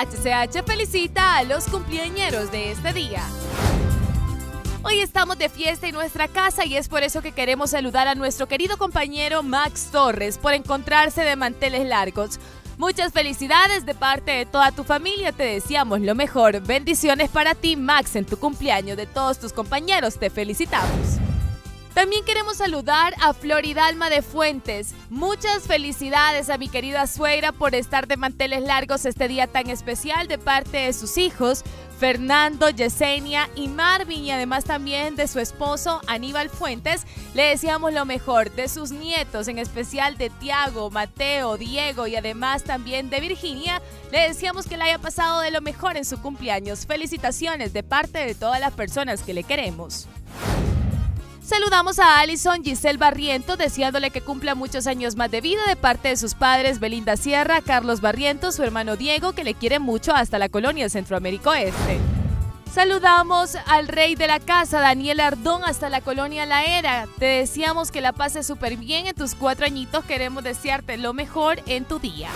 HCH felicita a los cumpleañeros de este día. Hoy estamos de fiesta en nuestra casa y es por eso que queremos saludar a nuestro querido compañero Max Torres por encontrarse de manteles largos. Muchas felicidades de parte de toda tu familia, te deseamos lo mejor. Bendiciones para ti, Max, en tu cumpleaños. De todos tus compañeros, te felicitamos. También queremos saludar a Floridalma de Fuentes. Muchas felicidades a mi querida suegra por estar de manteles largos este día tan especial de parte de sus hijos, Fernando, Yesenia y Marvin, y además también de su esposo Aníbal Fuentes. Le deseamos lo mejor. De sus nietos, en especial de Tiago, Mateo, Diego y además también de Virginia, le deseamos que le haya pasado de lo mejor en su cumpleaños. Felicitaciones de parte de todas las personas que le queremos. Saludamos a Alison Giselle Barriento, deseándole que cumpla muchos años más de vida de parte de sus padres Belinda Sierra, Carlos Barriento, su hermano Diego, que le quiere mucho hasta la colonia Centroamérica Oeste. Saludamos al rey de la casa, Daniel Ardón, hasta la colonia La Era. Te deseamos que la pases súper bien en tus 4 añitos, queremos desearte lo mejor en tu día.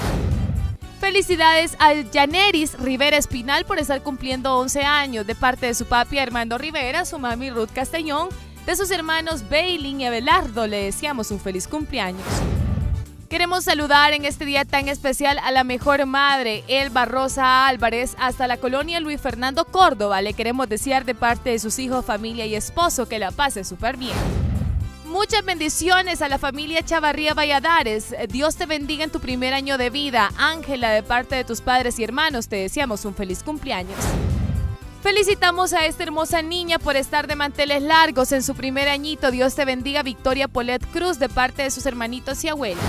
Felicidades al Yaneris Rivera Espinal por estar cumpliendo 11 años de parte de su papi Armando Rivera, su mami Ruth Castellón. De sus hermanos Bailey y Abelardo le deseamos un feliz cumpleaños. Queremos saludar en este día tan especial a la mejor madre, Elba Rosa Álvarez, hasta la colonia Luis Fernando Córdoba. Le queremos desear de parte de sus hijos, familia y esposo que la pase súper bien. Muchas bendiciones a la familia Chavarría Valladares. Dios te bendiga en tu primer año de vida. Ángela, de parte de tus padres y hermanos, te deseamos un feliz cumpleaños. Felicitamos a esta hermosa niña por estar de manteles largos en su primer añito. Dios te bendiga, Victoria Polet Cruz, de parte de sus hermanitos y abuela.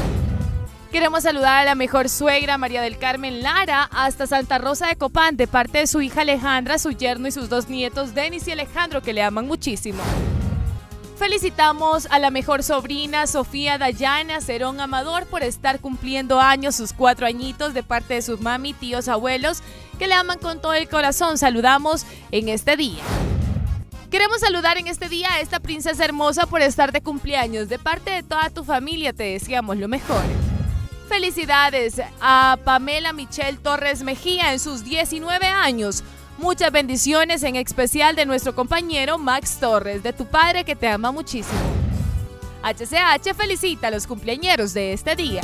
Queremos saludar a la mejor suegra, María del Carmen Lara, hasta Santa Rosa de Copán, de parte de su hija Alejandra, su yerno y sus 2 nietos, Denis y Alejandro, que le aman muchísimo. Felicitamos a la mejor sobrina, Sofía Dayana Cerón Amador, por estar cumpliendo años, sus 4 añitos, de parte de sus mami, tíos, abuelos, que le aman con todo el corazón. Saludamos en este día. Queremos saludar en este día a esta princesa hermosa por estar de cumpleaños. De parte de toda tu familia te deseamos lo mejor. Felicidades a Pamela Michelle Torres Mejía en sus 19 años. Muchas bendiciones, en especial de nuestro compañero Max Torres, de tu padre que te ama muchísimo. HCH felicita a los cumpleañeros de este día.